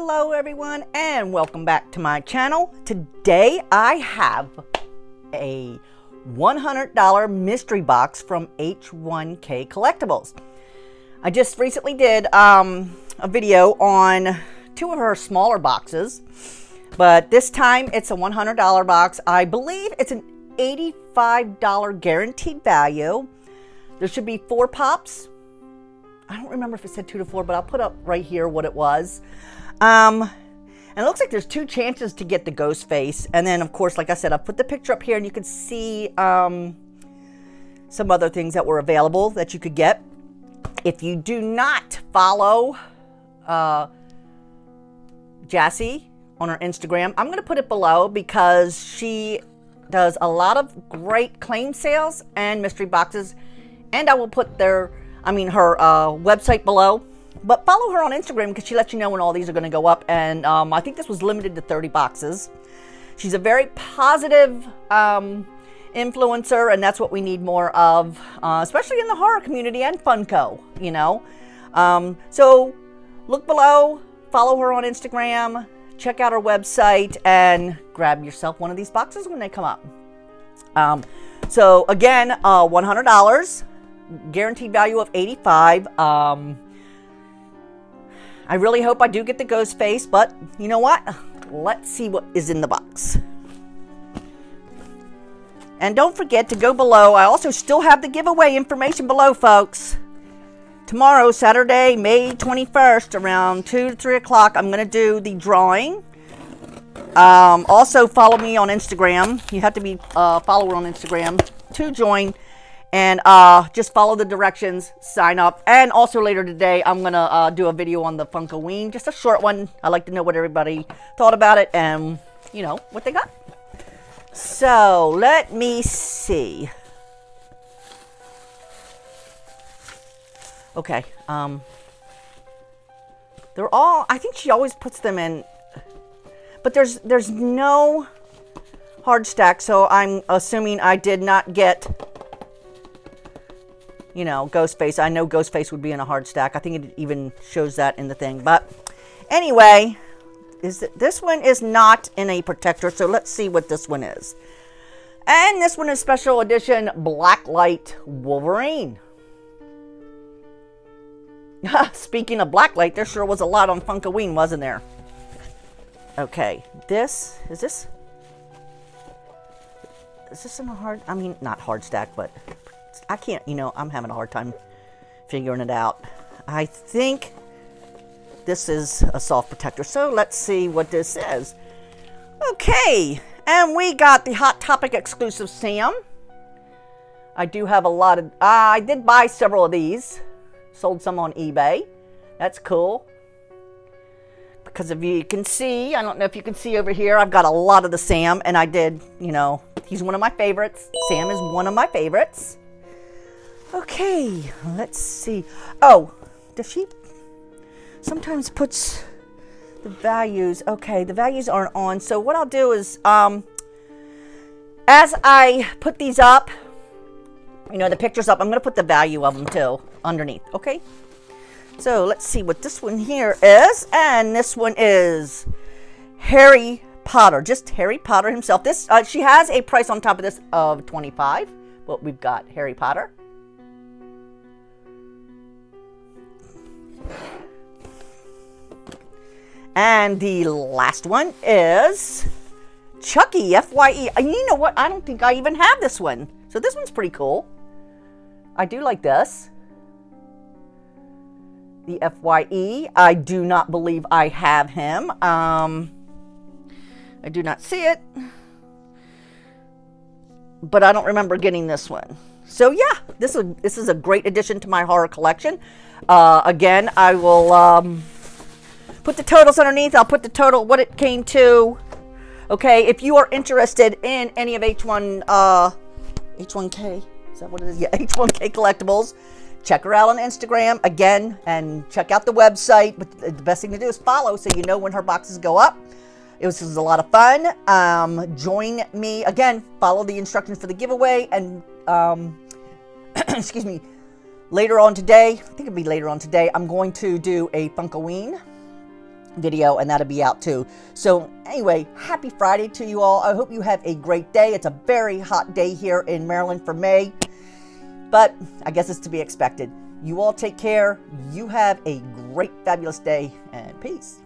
Hello everyone and welcome back to my channel. Today I have a $100 mystery box from H1K Collectibles. I just recently did a video on two of her smaller boxes, but this time it's a $100 box. I believe it's an $85 guaranteed value. There should be four pops. I don't remember if it said 2 to 4, but I'll put up right here what it was. And it looks like there's two chances to get the Ghostface. And then, of course, like I said, I put the picture up here and you can see some other things that were available that you could get. If you do not follow Jassy on her Instagram, I'm going to put it below because she does a lot of great claim sales and mystery boxes. And I will put her website below. But follow her on Instagram because she lets you know when all these are going to go up. And I think this was limited to 30 boxes. She's a very positive influencer, and that's what we need more of, especially in the horror community and Funko, you know. So look below, follow her on Instagram, check out her website, and grab yourself one of these boxes when they come up. So again, $100, guaranteed value of $85. I really hope I do get the Ghostface, but you know what? Let's see what is in the box. And don't forget to go below. I also still have the giveaway information below, folks. Tomorrow, Saturday, May 21st, around 2 to 3 o'clock, I'm going to do the drawing. Also, follow me on Instagram. You have to be a follower on Instagram to join. And just follow the directions, sign up. And also later today, I'm going to do a video on the Funkoween. Just a short one. I like to know what everybody thought about it and, you know, what they got. So, let me see. Okay. They're all, I think she always puts them in. But there's no hard stack. So, I'm assuming I did not get... you know, Ghostface. I know Ghostface would be in a hard stack. I think it even shows that in the thing. But anyway, this one is not in a protector. So let's see what this one is. And this one is special edition Blacklight Wolverine. Speaking of Blacklight, there sure was a lot on Funkoween, wasn't there? Okay, is this in a hard, I mean, not hard stack, but... I can't, you know, I'm having a hard time figuring it out. I think this is a soft protector. So let's see what this is. Okay, and we got the Hot Topic exclusive Sam. I do have a lot of, I did buy several of these. Sold some on eBay. That's cool. Because if you can see, I don't know if you can see over here, I've got a lot of the Sam. And I did, you know, he's one of my favorites. Sam is one of my favorites. Okay, let's see. Oh, does she sometimes puts the values? Okay, the values aren't on. So what I'll do is, as I put these up, you know, the pictures up, I'm going to put the value of them too underneath. Okay, so let's see what this one here is. And this one is Harry Potter, just Harry Potter himself. This she has a price on top of this of $25, but we've got Harry Potter. And the last one is Chucky, FYE. And you know what? I don't think I even have this one. So this one's pretty cool. I do like this. The FYE. I do not believe I have him. I do not see it. But I don't remember getting this one. So yeah, this is a great addition to my horror collection. Again, I will... put the totals underneath. I'll put the total, what it came to. Okay, if you are interested in any of H1K, is that what it is? Yeah, H1K Collectibles. Check her out on Instagram again and check out the website. But the best thing to do is follow so you know when her boxes go up. This was a lot of fun. Join me. Again, follow the instructions for the giveaway. And, excuse me, later on today, I think it'll be later on today, I'm going to do a Funkoween. video, and that'll be out too. So anyway, happy Friday to you all. I hope you have a great day. It's a very hot day here in Maryland for May, but I guess it's to be expected. You all take care. You have a great, fabulous day, and peace.